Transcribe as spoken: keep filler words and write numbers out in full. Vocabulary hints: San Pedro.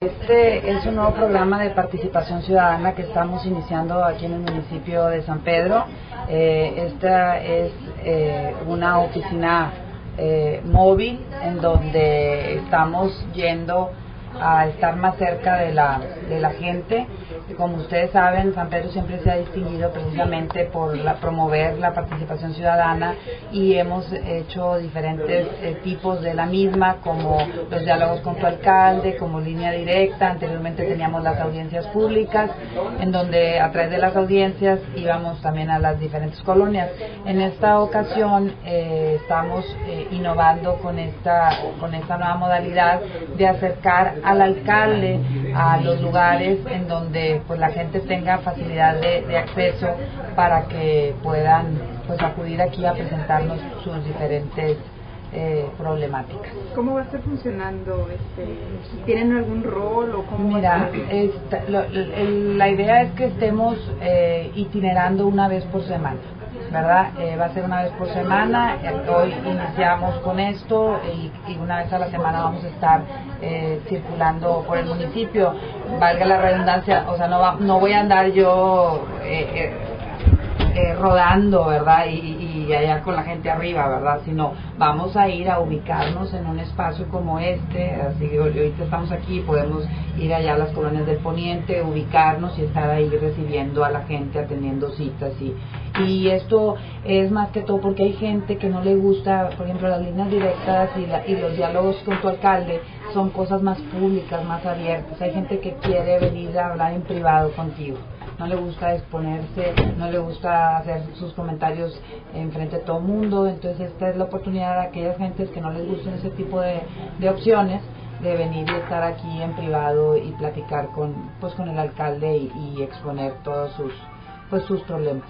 Este es un nuevo programa de participación ciudadana que estamos iniciando aquí en el municipio de San Pedro. Eh, esta es eh, una oficina eh, móvil en donde estamos yendo a estar más cerca de la, de la gente. Como ustedes saben, San Pedro siempre se ha distinguido precisamente por la, promover la participación ciudadana, y hemos hecho diferentes eh, tipos de la misma, como los diálogos con tu alcalde, como línea directa. Anteriormente teníamos las audiencias públicas, en donde a través de las audiencias íbamos también a las diferentes colonias. En esta ocasión eh, estamos eh, innovando con esta, con esta nueva modalidad de acercar al alcalde a los lugares en donde pues la gente tenga facilidad de, de acceso para que puedan pues acudir aquí a presentarnos sus diferentes eh, problemáticas. ¿Cómo va a estar funcionando? Este, ¿Tienen algún rol o cómo? Mira, esta, lo, el, la idea es que estemos eh, itinerando una vez por semana, ¿verdad? Eh, va a ser una vez por semana. Hoy iniciamos con esto y, y una vez a la semana vamos a estar eh, circulando por el municipio, valga la redundancia. O sea, no, va, no voy a andar yo eh, eh, eh, rodando, ¿verdad? Y, y allá con la gente arriba, ¿verdad? Sino vamos a ir a ubicarnos en un espacio como este, así que ahorita estamos aquí, podemos ir allá a las colonias del Poniente, ubicarnos y estar ahí recibiendo a la gente, atendiendo citas y... Y esto es más que todo porque hay gente que no le gusta, por ejemplo, las líneas directas y, la, y los diálogos con tu alcalde son cosas más públicas, más abiertas. Hay gente que quiere venir a hablar en privado contigo, no le gusta exponerse, no le gusta hacer sus comentarios en frente a todo el mundo. Entonces esta es la oportunidad de aquellas gentes que no les gustan ese tipo de, de opciones, de venir y estar aquí en privado y platicar con, pues, con el alcalde y, y exponer todos sus, pues, sus problemas.